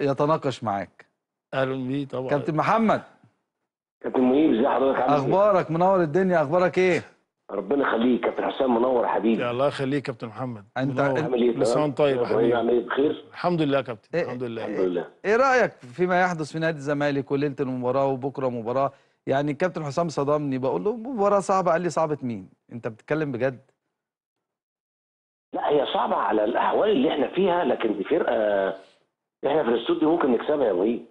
يتناقش معاك. اهلا بيه طبعا. كابتن محمد. كابتن مهيب ازي حضرتك؟ عامل ايه؟ اخبارك؟ منور الدنيا، اخبارك ايه؟ ربنا يخليك كابتن حسام، منور حبيبي. الله يخليك كابتن محمد. انت عامل ايه؟ كل سنه طيب يا حبيبي. عامل ايه؟ بخير؟ الحمد لله يا كابتن. الحمد لله. الحمد لله. ايه رايك فيما يحدث في نادي الزمالك وليله المباراه وبكره مباراه؟ يعني كابتن حسام صدمني، بقول له مباراه صعبه، قال لي صعبه مين؟ انت بتتكلم بجد؟ لا هي صعبه على الاحوال اللي احنا فيها، لكن دي فرقه احنا في الاستوديو ممكن نكسبها يا مهيب.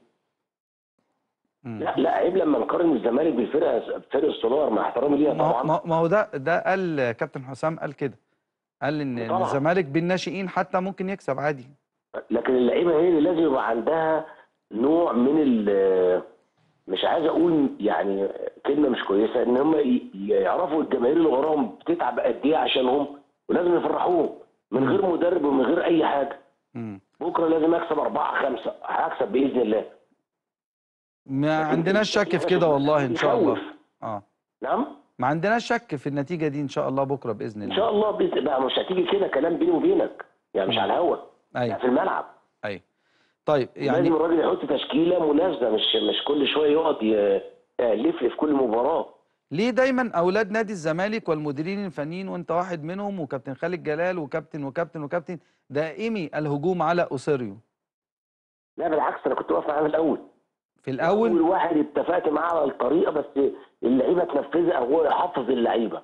لا عيب لما نقارن الزمالك بالفرقه بفرق السولار، مع احترامي ليها طبعا. ما هو ده قال كابتن حسام، قال كده، قال ان الزمالك بالناشئين حتى ممكن يكسب عادي، لكن اللعيبه هي اللي لازم يبقى عندها نوع من مش عايز اقول يعني كلمه مش كويسه، ان هم يعرفوا الجماهير اللي وراهم بتتعب قد ايه عشانهم، ولازم يفرحوهم من غير مدرب ومن غير اي حاجه. بكره لازم اكسب 4-5، هكسب باذن الله. ما عندناش شك في كده والله ان شاء الله. نعم؟ ما عندناش شك في النتيجه دي ان شاء الله بكره باذن الله. ان شاء الله بقى مش هتيجي كده كلام بيني وبينك، يعني مش على الهوا، يعني في الملعب. ايوه طيب، يعني لازم الراجل يحط تشكيله مناسبه، مش كل شويه يقعد يلف في كل مباراه. ليه دايما اولاد نادي الزمالك والمديرين الفنيين وانت واحد منهم وكابتن خالد جلال وكابتن وكابتن وكابتن دائمي الهجوم على أوسوريو؟ لا بالعكس، انا كنت واقف معاه في الاول اول واحد اتفقت معاه على الطريقه، بس اللعيبه تنفذها او هو يحفظ اللعيبه.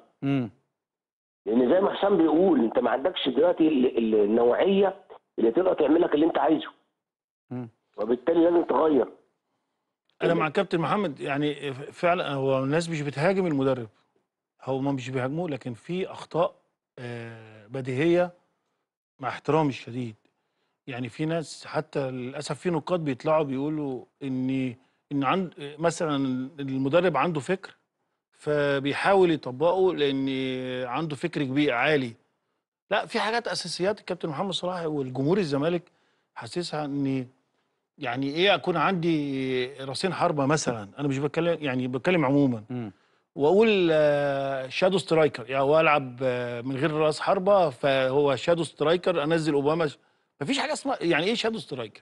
لان زي ما حسام بيقول، انت ما عندكش دلوقتي النوعيه اللي تقدر تعمل لك اللي انت عايزه. وبالتالي لازم تغير. انا مع كابتن محمد، يعني فعلا هو الناس مش بتهاجم المدرب، هو ما مش بيهاجموه، لكن في اخطاء بديهيه مع احترامي الشديد. يعني في ناس حتى للاسف في نقاد بيطلعوا بيقولوا ان عند مثلا المدرب عنده فكر فبيحاول يطبقه لان عنده فكر كبير عالي. لا، في حاجات اساسيات الكابتن محمد صلاح والجمهور الزمالك حاسسها، ان يعني ايه اكون عندي راسين حربه مثلا، انا مش بتكلم يعني بتكلم عموما، واقول شادو سترايكر، يعني والعب من غير راس حربه فهو شادو سترايكر، انزل اوباما. مفيش حاجه اسمها يعني ايه شادو سترايكر،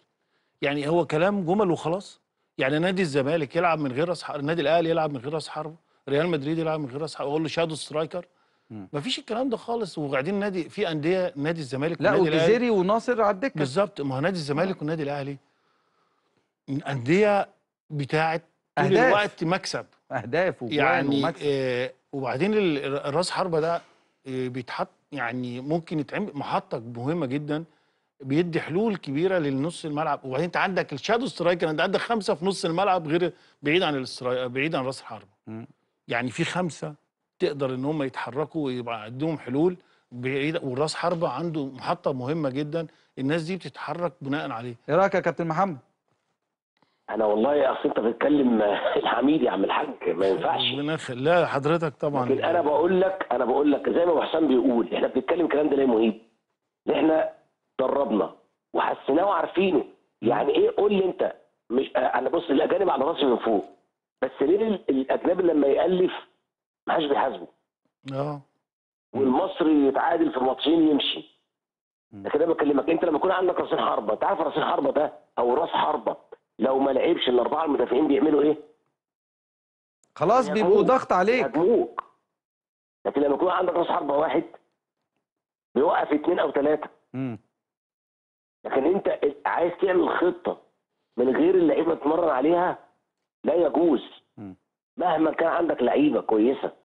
يعني هو كلام جمل وخلاص. يعني نادي الزمالك يلعب من غير راس حربه، النادي الاهلي يلعب من غير راس حربه، ريال مدريد يلعب من غير راس حربه، اقول له شادو سترايكر؟ مفيش الكلام ده خالص. وقاعدين نادي في انديه نادي الزمالك لا والجزيري وناصر على الدكه بالظبط. ما هو نادي الزمالك والنادي الاهلي انديه بتاعه طول الوقت مكسب، اهداف يعني ومكسب. وبعدين الراس حربه ده بيتحط، يعني ممكن يتعمل محطه مهمه جدا، بيدي حلول كبيره للنص الملعب. وبعدين انت عندك الشادو سترايكر، انت عندك 5 في نص الملعب غير بعيد عن راس الحربه. يعني في 5 تقدر ان هم يتحركوا ويبقى عندهم حلول بعيد، والراس حربه عنده محطه مهمه جدا، الناس دي بتتحرك بناء عليه. ايه رايك يا كابتن محمد؟ انا والله اصل انت بتتكلم الحميد يا عم الحاج، ما ينفعش. لا حضرتك طبعا، لكن انا بقول لك زي ما ابو حسام بيقول، احنا بنتكلم الكلام ده ليه مهيب؟ احنا دربنا وحسيناه وعارفينه. يعني ايه؟ قول لي انت، مش انا بص الاجانب على راسي من فوق، بس ليه الاجنبي لما يالف ما حدش بيحاسبه؟ والمصري يتعادل في ماتشين يمشي. لكن انا بكلمك انت لما يكون عندك راسين حربه، انت عارف راسين حربه ده او راس حربه لو ما لعبش ال4 المدافعين بيعملوا ايه؟ خلاص بيبقوا ضغط عليك، يهاجموك. لكن لما يكون عندك راس حربه واحد بيوقف 2 أو 3. لكن انت عايز تعمل خطه من غير اللعيبه تتمرن عليها، لا يجوز. مهما كان عندك لعيبه كويسه